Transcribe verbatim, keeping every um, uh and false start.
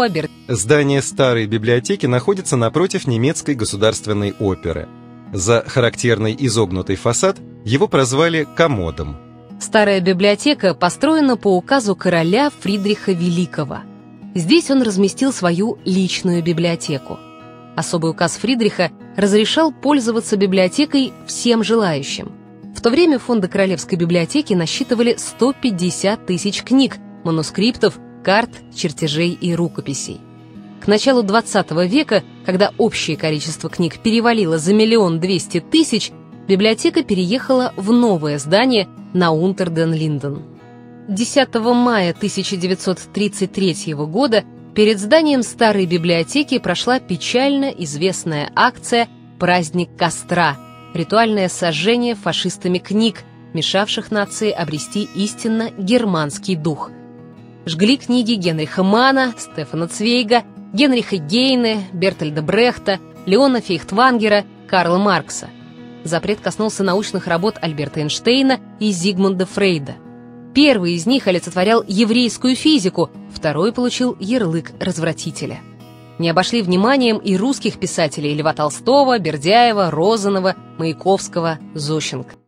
Обер. Здание Старой библиотеки находится напротив Немецкой государственной оперы. За характерный изогнутый фасад его прозвали комодом. Старая библиотека построена по указу короля Фридриха Великого. Здесь он разместил свою личную библиотеку. Особый указ Фридриха разрешал пользоваться библиотекой всем желающим. В то время фонды Королевской библиотеки насчитывали сто пятьдесят тысяч книг, манускриптов, карт, чертежей и рукописей. К началу двадцатого века, когда общее количество книг перевалило за миллион двести тысяч, библиотека переехала в новое здание на Унтер-ден-Линден. десятого мая тысяча девятьсот тридцать третьего года перед зданием Старой библиотеки прошла печально известная акция «Праздник костра» — ритуальное сожжение фашистами книг, мешавших нации обрести истинно германский дух. Жгли книги Генриха Манна, Стефана Цвейга, Генриха Гейне, Бертольда Брехта, Лиона Фейхтвангера, Карла Маркса. Запрет коснулся научных работ Альберта Эйнштейна и Зигмунда Фрейда. Первый из них олицетворял еврейскую физику, второй получил ярлык развратителя. Не обошли вниманием и русских писателей Льва Толстого, Бердяева, Розанова, Маяковского, Зощенко.